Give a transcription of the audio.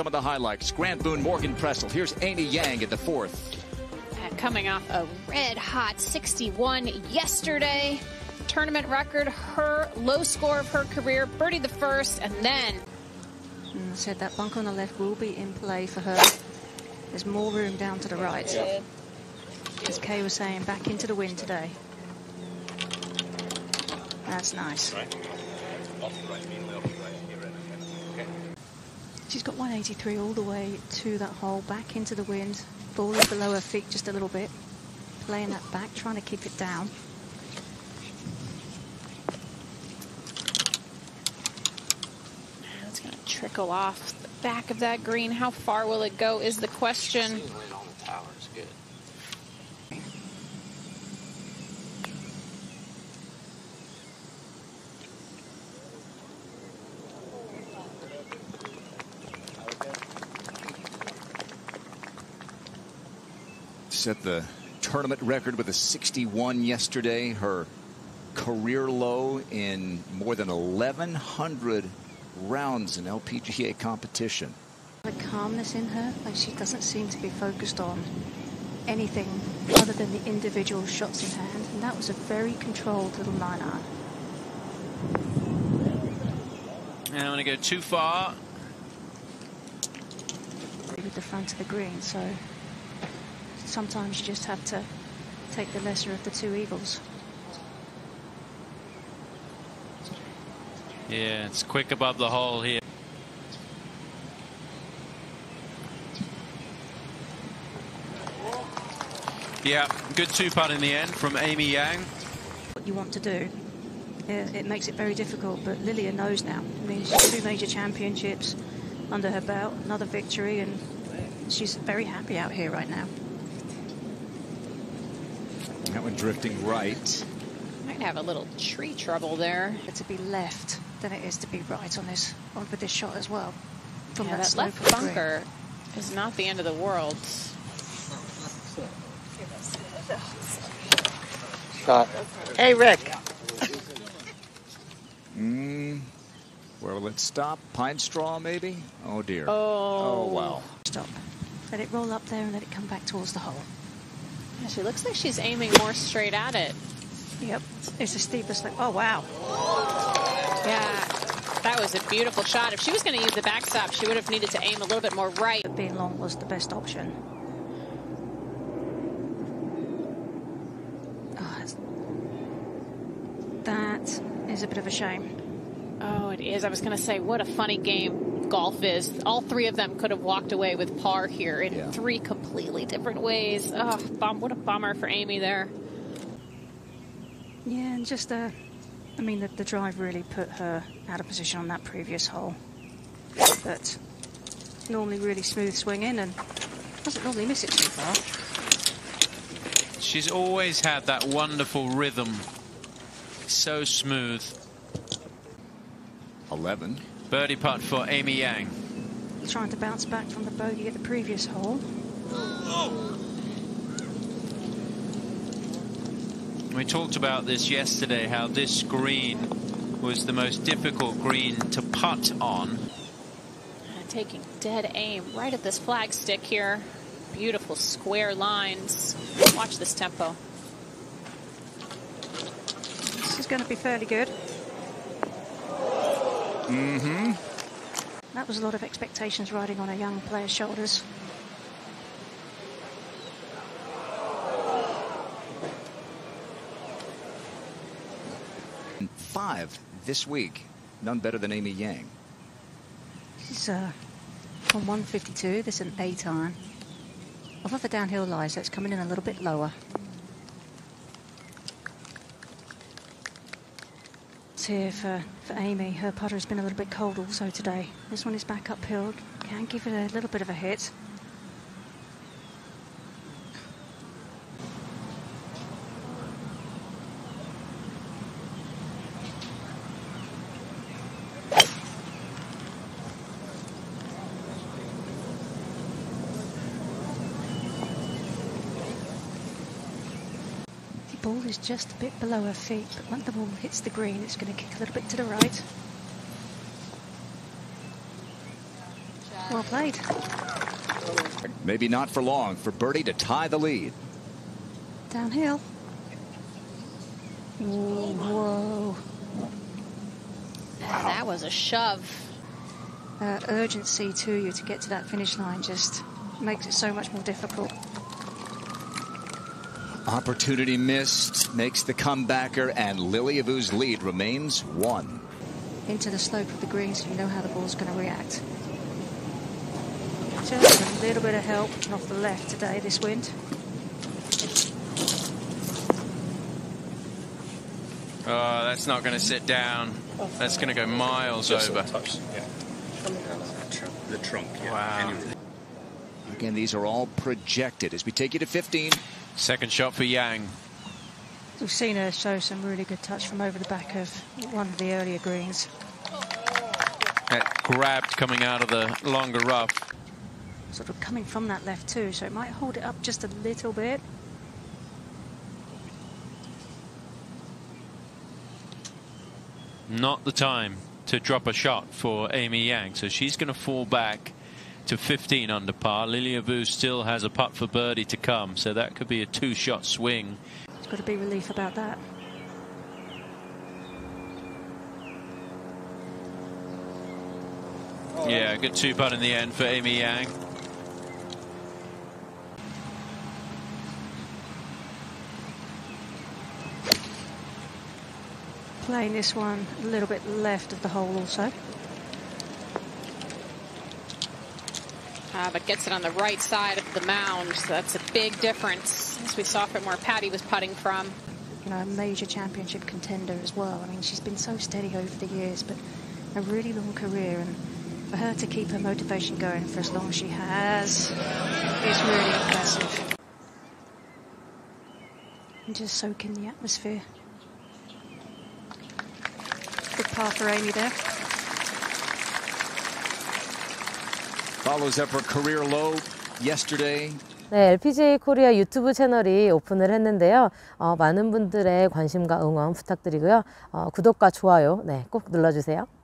some of the highlights. Grant Boone, Morgan Pressel. Here's Amy Yang at the fourth. Coming off a red-hot 61 yesterday. Tournament record, her low score of her career. Birdie the first, and then... said that bunker on the left will be in play for her. There's more room down to the right. Yeah. As Kay was saying, back into the wind today. That's nice. She's got 183 all the way to that hole, back into the wind. Ball is below her feet just a little bit. Playing that back, trying to keep it down. It's going to trickle off the back of that green. How far will it go is the question. Set the tournament record with a 61 yesterday, her career low in more than 1,100 rounds in LPGA competition. The calmness in her, like she doesn't seem to be focused on anything other than the individual shots in hand, and that was a very controlled little 9-iron. I don't want to go too far. With the front of the green, so... sometimes you just have to take the lesser of the two evils. Yeah, it's quick above the hole here. Yeah, good two-putt in the end from Amy Yang. What you want to do, it makes it very difficult, but Lilia knows now. I mean, she's 2 major championships under her belt, another victory, and she's very happy out here right now. That one drifting right. Might have a little tree trouble there. To be left than it is to be right on this, with this shot as well. From that left bunker is not the end of the world. Shot. Hey, Rick. Where will it stop? Pine straw, maybe? Oh dear. Oh wow. Stop. Let it roll up there and let it come back towards the hole. Yeah, she looks like she's aiming more straight at it. Yep, it's the steepest thing. Oh, wow. Yeah, that was a beautiful shot. If she was going to use the backstop, she would have needed to aim a little bit more right. But being long was the best option. Oh, that is a bit of a shame. Oh, it is. I was going to say, what a funny game golf is. All 3 of them could have walked away with par here in 3 completely different ways. Oh, what a bummer for Amy there. Yeah, and just I mean, the drive really put her out of position on that previous hole. But normally really smooth swing in and doesn't normally miss it too far. She's always had that wonderful rhythm. So smooth. 11. Birdie putt for Amy Yang. Trying to bounce back from the bogey at the previous hole. We talked about this yesterday, how this green was the most difficult green to putt on. Taking dead aim right at this flagstick here. Beautiful square lines. Watch this tempo. This is going to be fairly good. That was a lot of expectations riding on a young player's shoulders. And 5 this week. None better than Amy Yang. She's on 152. This is an 8-iron. I love the downhill lie, so it's coming in a little bit lower. Here for Amy. Her putter has been a little bit cold also today. This one is back uphill. Can give it a little bit of a hit. The ball is just a bit below her feet, but when the ball hits the green, it's going to kick a little bit to the right. Well played. Maybe not for long for birdie to tie the lead. Downhill. Ooh, whoa. Wow. That was a shove. Urgency to you to get to that finish line just makes it so much more difficult. Opportunity missed, makes the comebacker, and Lilia Vu's lead remains one. Into the slope of the green so you know how the ball's going to react. Just a little bit of help off the left today, this wind. Oh, that's not going to sit down. That's going to go miles over. The trunk, yeah. Wow. Anyway. Again, these are all projected as we take you to 15. Second shot for Yang. We've seen her show some really good touch from over the back of one of the earlier greens. That grabbed coming out of the longer rough. Sort of coming from that left too, so it might hold it up just a little bit. Not the time to drop a shot for Amy Yang, so she's going to fall back to 15 under par. Lilia Vu still has a putt for birdie to come, so that could be a two-shot swing. There's got to be relief about that. Yeah, good two-putt in the end for Amy Yang. Playing this one a little bit left of the hole also. But gets it on the right side of the mound, so that's a big difference, as we saw from where Patty was putting from. You know, a major championship contender as well. I mean, she's been so steady over the years, but a really long career, and for her to keep her motivation going for as long as she has is really impressive. And just soak in the atmosphere. Good par for Amy there. Follows up her career low yesterday. 네, LPGA 코리아 유튜브 채널이 오픈을 했는데요. 많은 분들의 관심과 응원 부탁드리고요. 구독과 좋아요, 네, 꼭 눌러주세요.